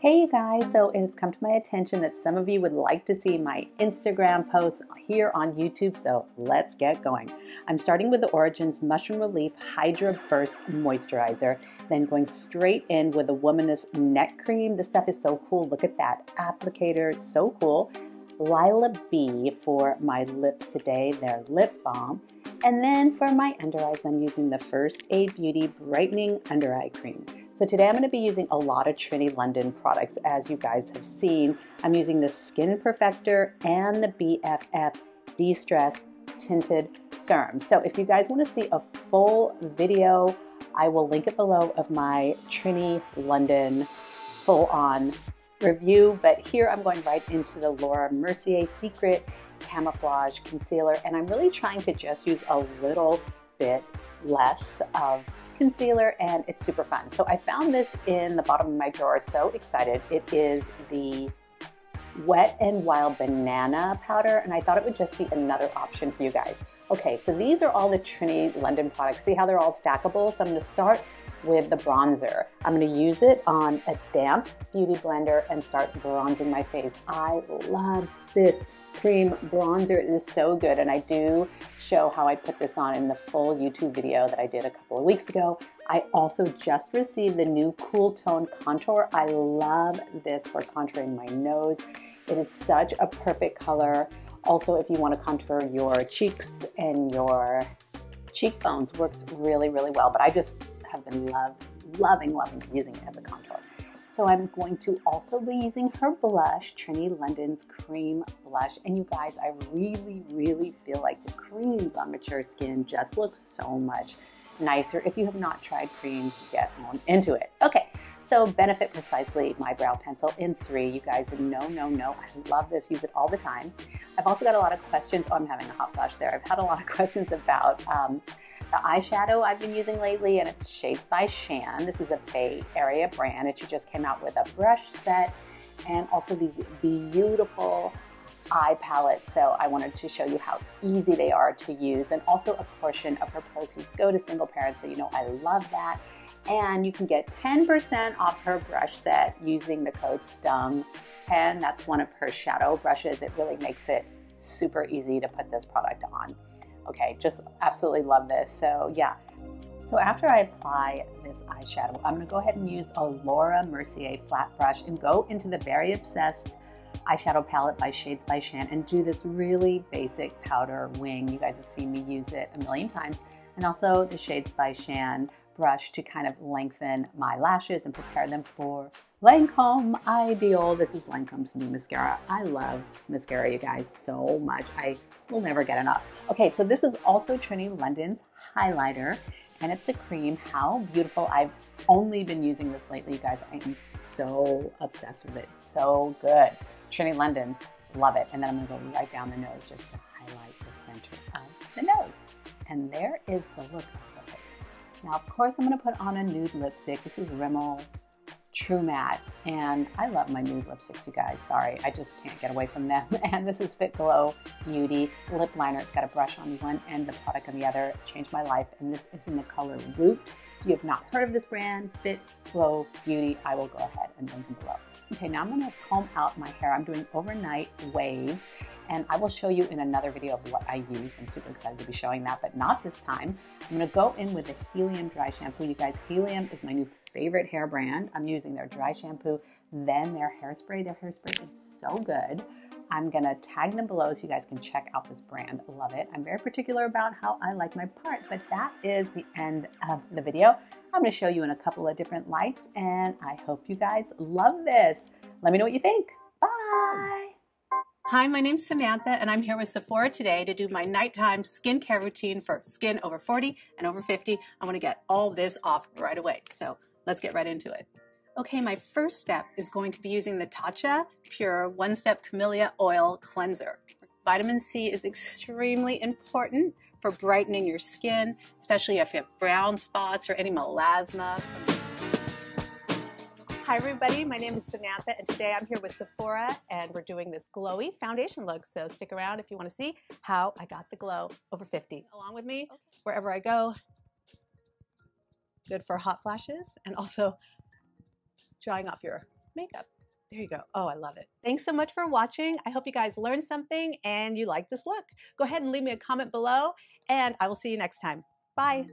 Hey you guys, so it's come to my attention that some of you would like to see my Instagram posts here on YouTube, so let's get going. I'm starting with the Origins Mushroom Relief Hydra Burst Moisturizer, then going straight in with the Womaness Neck Cream. This stuff is so cool, look at that applicator, so cool. Lilah B for my lips today, their lip balm. And then for my under eyes, I'm using the First Aid Beauty Brightening Under Eye Cream. So today I'm going to be using a lot of Trinny London products, as you guys have seen. I'm using the Skin Perfector and the BFF De-Stress Tinted Serum. So if you guys want to see a full video, I will link it below of my Trinny London full-on review. But here I'm going right into the Laura Mercier Secret Camouflage Concealer, and I'm really trying to just use a little bit less of concealer, and it's super fun. So I found this in the bottom of my drawer, so excited. It is the Wet and Wild Banana Powder, and I thought it would just be another option for you guys. Okay, so these are all the Trinny London products. See how they're all stackable? So I'm going to start with the bronzer. I'm going to use it on a damp beauty blender and start bronzing my face. I love this cream bronzer. It is so good, and I do show how I put this on in the full YouTube video that I did a couple of weeks ago. I also just received the new Cool Tone Contour. I love this for contouring my nose. It is such a perfect color. Also, if you want to contour your cheeks and your cheekbones, works really, really well. But I just have been loving using it as a contour. So I'm going to also be using her blush, Trinny London's cream blush. And you guys, I really feel like the creams on mature skin just look so much nicer. If you have not tried creams, get on into it. Okay, so Benefit Precisely My Brow Pencil in 3. You guys no, I love this, use it all the time. I've also got a lot of questions. Oh, I'm having a hot flash there. I've had a lot of questions about the eyeshadow I've been using lately, and it's Shades by Shan. This is a Bay Area brand, and she just came out with a brush set and also these beautiful eye palettes. So I wanted to show you how easy they are to use, and also a portion of her proceeds go to single parents, so you know I love that. And you can get 10% off her brush set using the code STUNG10. That's one of her shadow brushes. It really makes it super easy to put this product on. Okay, just absolutely love this. So yeah, so after I apply this eyeshadow, I'm gonna go ahead and use a Laura Mercier flat brush and go into the Very Obsessed eyeshadow palette by Shades by Shan and do this really basic powder wing. You guys have seen me use it a million times. And also the Shades by Shan brush to kind of lengthen my lashes and prepare them for Lancôme Ideal. This is Lancôme's new mascara. I love mascara, you guys, so much. I will never get enough. Okay, so this is also Trinny London's highlighter, and it's a cream. How beautiful. I've only been using this lately, you guys. I am so obsessed with it. So good. Trinny London, love it. And then I'm gonna go right down the nose just to highlight the center of the nose. And there is the look. Now, of course, I'm going to put on a nude lipstick. This is Rimmel True Matte, and I love my nude lipsticks, you guys. Sorry, I just can't get away from them. And this is Fit Glow Beauty Lip Liner. It's got a brush on one end, the product on the other. It changed my life, and this is in the color Root. If you have not heard of this brand, Fit Glow Beauty, I will go ahead and link them below. Okay, now I'm going to comb out my hair. I'm doing overnight waves, and I will show you in another video of what I use. I'm super excited to be showing that, but not this time. I'm gonna go in with the Helium Dry Shampoo. You guys, Helium is my new favorite hair brand. I'm using their dry shampoo, then their hairspray. Their hairspray is so good. I'm gonna tag them below so you guys can check out this brand. Love it. I'm very particular about how I like my part, but that is the end of the video. I'm gonna show you in a couple of different lights, and I hope you guys love this. Let me know what you think. Bye. Hi, my name's Samantha, and I'm here with Sephora today to do my nighttime skincare routine for skin over 40 and over 50. I want to get all this off right away, so let's get right into it. Okay, my first step is going to be using the Tatcha Pure One Step Camellia Oil Cleanser. Vitamin C is extremely important for brightening your skin, especially if you have brown spots or any melasma. Hi everybody, my name is Samantha, and today I'm here with Sephora, and we're doing this glowy foundation look, so stick around if you want to see how I got the glow over 50. Along with me, wherever I go, good for hot flashes and also drying off your makeup. There you go. Oh, I love it. Thanks so much for watching. I hope you guys learned something and you like this look. Go ahead and leave me a comment below, and I will see you next time. Bye.